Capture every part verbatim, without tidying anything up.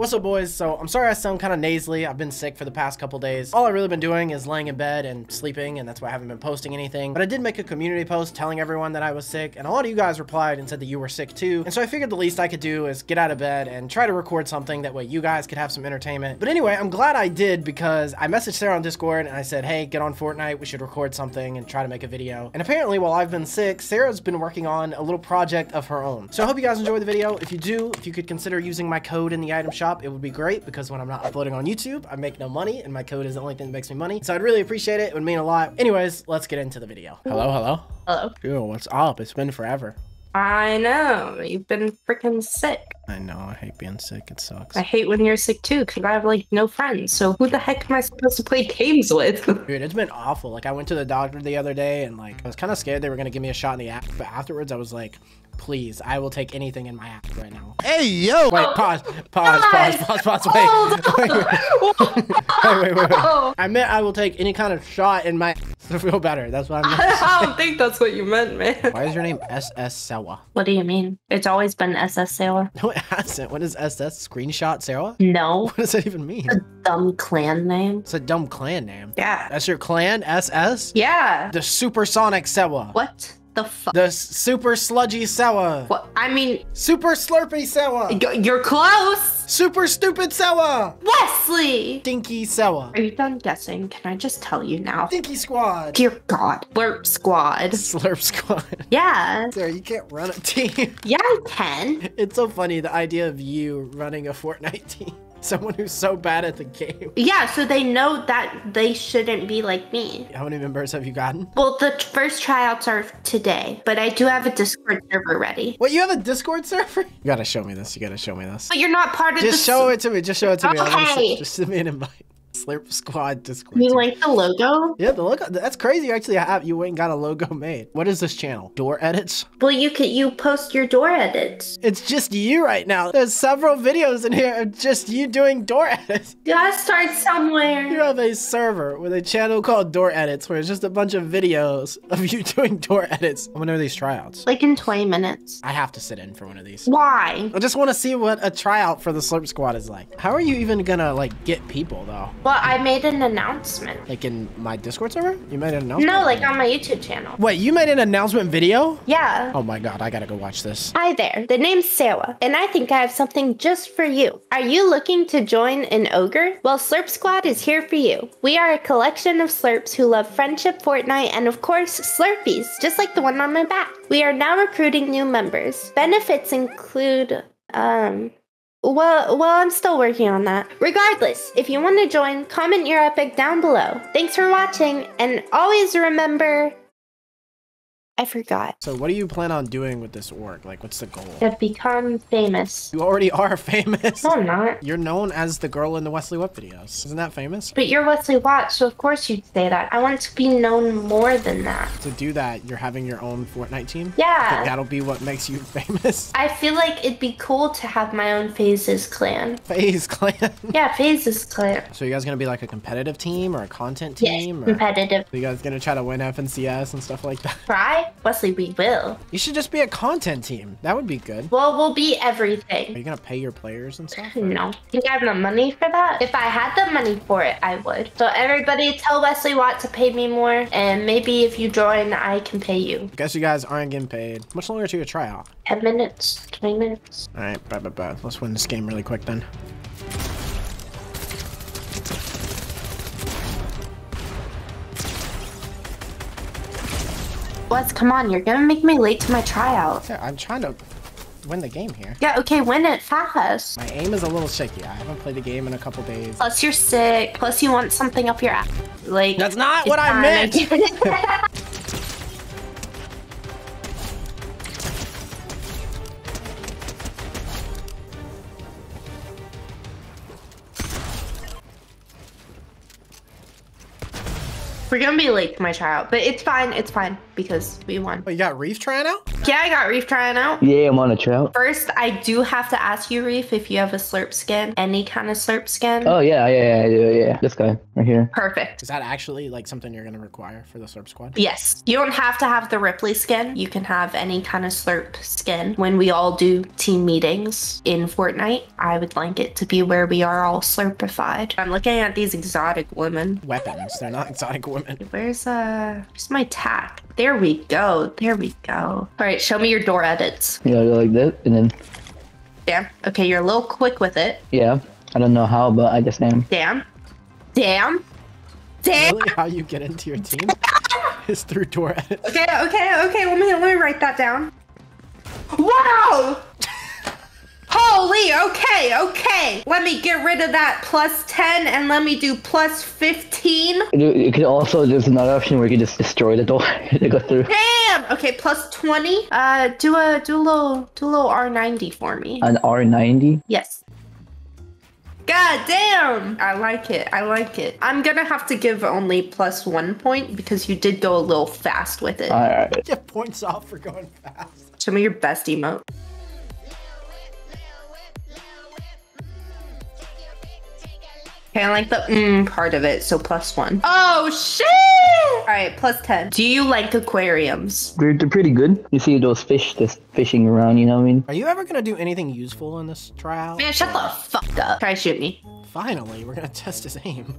What's up, boys? So I'm sorry I sound kind of nasally. I've been sick for the past couple days. All I've really been doing is laying in bed and sleeping, and that's why I haven't been posting anything. But I did make a community post telling everyone that I was sick, and a lot of you guys replied and said that you were sick too. And so I figured the least I could do is get out of bed and try to record something, that way you guys could have some entertainment. But anyway, I'm glad I did, because I messaged Sarah on Discord and I said, hey, get on Fortnite, we should record something and try to make a video. And apparently while I've been sick, Sarah's been working on a little project of her own. So I hope you guys enjoyed the video. If you do, if you could consider using my code in the item shop, it would be great, because when I'm not uploading on YouTube, I make no money, and my code is the only thing that makes me money. So I'd really appreciate it. It would mean a lot. Anyways, let's get into the video. Hello, hello. Hello. Dude, what's up? It's been forever. I know. You've been freaking sick. I know. I hate being sick. It sucks. I hate when you're sick too, because I have like no friends. So who the heck am I supposed to play games with? Dude, it's been awful. Like, I went to the doctor the other day, and like I was kind of scared they were gonna give me a shot in the ass, but afterwards I was like, please, I will take anything in my ass right now. Hey, yo! Wait, pause, pause, pause, pause, pause, wait. Wait, wait, wait, wait, wait. I meant I will take any kind of shot in my ass to feel better. That's what I meant. I don't think that's what you meant, man. Why is your name S S Sarah? What do you mean? It's always been S S Sarah. No, it hasn't. What is S S? Screenshot Sarah? No. What does that even mean? It's a dumb clan name. It's a dumb clan name? Yeah. That's your clan? S S? Yeah. The Supersonic Sarah. What? The fuck? The super sludgy Sarah. What? I mean, super slurpy Sarah. You're close. Super stupid Sarah. Wesley. Stinky Sarah. Are you done guessing? Can I just tell you now? Stinky squad. Dear God. Slurp squad. Slurp squad. Yeah. Sarah, you can't run a team. Yeah, I can. It's so funny, the idea of you running a Fortnite team. Someone who's so bad at the game. Yeah, so they know that they shouldn't be like me. How many members have you gotten? Well, the first tryouts are today, but I do have a Discord server ready. What, you have a Discord server? You gotta show me this, you gotta show me this. But you're not part of this. Just show it to me, just show it to okay. me. Okay. Just send me an invite. Slurp Squad Discord. You like the logo? Yeah, the logo. That's crazy. Actually, I have. You went and got a logo made. What is this channel? Door edits? Well, you could you post your door edits. It's just you right now. There's several videos in here of just you doing door edits. You gotta start somewhere. You have a server with a channel called Door Edits, where it's just a bunch of videos of you doing door edits. When are these tryouts? Like in twenty minutes. I have to sit in for one of these. Why? I just want to see what a tryout for the Slurp Squad is like. How are you even gonna like get people though? Well, I made an announcement. Like in my Discord server? You made an announcement? No, like on my YouTube channel. Wait, you made an announcement video? Yeah. Oh my God, I gotta go watch this. Hi there, the name's Sarah, and I think I have something just for you. Are you looking to join an ogre? Well, Slurp Squad is here for you. We are a collection of slurps who love friendship, Fortnite, and of course, Slurpees, just like the one on my back. We are now recruiting new members. Benefits include, um... Well, well, I'm still working on that. Regardless, if you want to join, comment your epic down below. Thanks for watching, and always remember... I forgot. So what do you plan on doing with this org? Like, what's the goal? To become famous. You already are famous. No, I'm not. You're known as the girl in the Wesley W A T videos. Isn't that famous? But you're Wesley W A T, so of course you'd say that. I want to be known more than that. To do that, you're having your own Fortnite team? Yeah. That'll be what makes you famous? I feel like it'd be cool to have my own FaZe's clan. FaZe clan? Yeah, FaZe's clan. So you guys gonna be like a competitive team or a content team? Yes, or competitive. Are you guys gonna try to win F N C S and stuff like that? Try? Wesley, we will. You should just be a content team. That would be good. Well, we'll be everything. Are you going to pay your players and stuff? Or? No. Think I have the money for that? If I had the money for it, I would. So everybody tell Wesley W A T to pay me more. And maybe if you join, I can pay you. I guess you guys aren't getting paid. How much longer to your tryout? ten minutes, twenty minutes. All right, bye, bye, bye. Let's win this game really quick then. Wes, come on, you're gonna make me late to my tryout. Yeah, I'm trying to win the game here. Yeah, okay, win it fast. My aim is a little shaky. I haven't played the game in a couple days. Plus you're sick. Plus you want something up your ass. Like, that's not what I meant. We're gonna be late to my tryout, but it's fine, it's fine, because we won. Oh, you got Reef trying out? Yeah, I got Reef trying out. Yeah, I'm on a trout. First, I do have to ask you, Reef, if you have a Slurp skin, any kind of Slurp skin. Oh, yeah, yeah, yeah, yeah, yeah. This guy right here. Perfect. Is that actually like something you're going to require for the Slurp Squad? Yes. You don't have to have the Ripley skin. You can have any kind of Slurp skin. When we all do team meetings in Fortnite, I would like it to be where we are all Slurpified. I'm looking at these exotic women. Weapons. They're not exotic women. Where's, uh, where's my tack? There we go. There we go. All right, show me your door edits. Yeah, like this, and then... Damn. Okay, you're a little quick with it. Yeah. I don't know how, but I just am. Damn. Damn. Damn. Really, how you get into your team is through door edits. Okay, okay, okay. Let me, let me write that down. Wow! Holy, okay, okay. Let me get rid of that plus ten and let me do plus fifteen. You could also, there's another option where you can just destroy the door to go through. Damn! Okay, plus twenty. Uh, do a, do a little, do a little R ninety for me. An R ninety? Yes. God damn! I like it, I like it. I'm gonna have to give only plus one point because you did go a little fast with it. All right. Get points off for going fast. Show me your best emote. Okay, I like the mmm part of it, so plus one. Oh, shit! All right, plus ten. Do you like aquariums? They're, they're pretty good. You see those fish just fishing around, you know what I mean? Are you ever gonna do anything useful in this trial? Man, shut the fuck up. Try shoot me. Finally, we're gonna test his aim.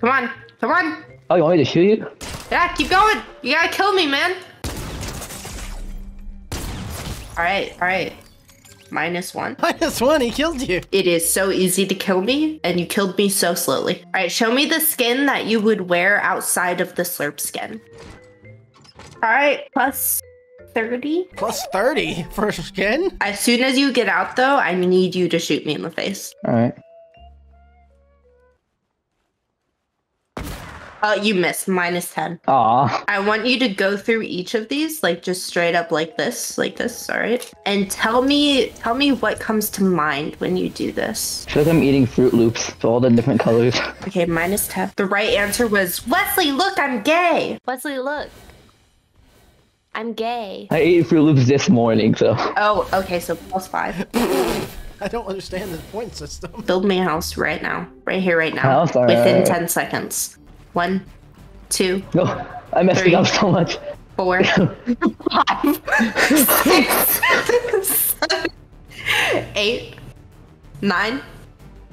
Come on, come on. Oh, you want me to shoot you? Yeah, keep going. You gotta kill me, man. All right, all right. Minus one. Minus one, he killed you. It is so easy to kill me, and you killed me so slowly. All right, show me the skin that you would wear outside of the Slurp skin. All right, plus thirty. plus thirty for skin? As soon as you get out, though, I need you to shoot me in the face. All right. Oh, you missed. Minus ten. Aw. I want you to go through each of these, like just straight up like this, like this, all right? And tell me, tell me what comes to mind when you do this. I feel like I'm eating Fruit Loops, all the different colors. Okay, minus ten. The right answer was, Wesley, look, I'm gay. Wesley, look. I'm gay. I ate Fruit Loops this morning, so. Oh, okay, so plus five. I don't understand this point system. Build me a house right now. Right here, right now. House? All right, within all right. ten seconds. One, two, no, I messed three, it up so much. Four, five, six, seven, eight, nine,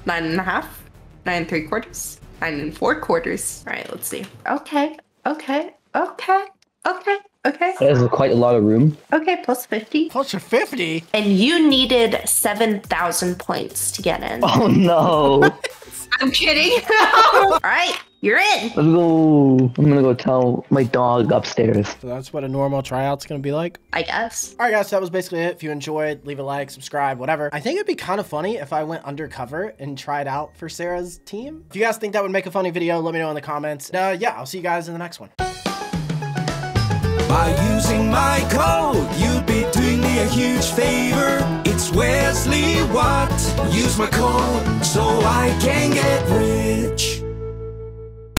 nine and a half, nine and three quarters, nine and four quarters. All right, let's see. Okay, okay, okay, okay, okay. There's quite a lot of room. Okay, plus fifty. plus fifty? And you needed seven thousand points to get in. Oh, no. I'm kidding. All right. You're in! Let's go! I'm gonna go tell my dog upstairs. So that's what a normal tryout's gonna be like? I guess. Alright guys, so that was basically it. If you enjoyed, leave a like, subscribe, whatever. I think it'd be kind of funny if I went undercover and tried out for Sarah's team. If you guys think that would make a funny video, let me know in the comments. And, uh, yeah, I'll see you guys in the next one. By using my code, you'd be doing me a huge favor. It's Wesley WAT. Use my code so I can get rich.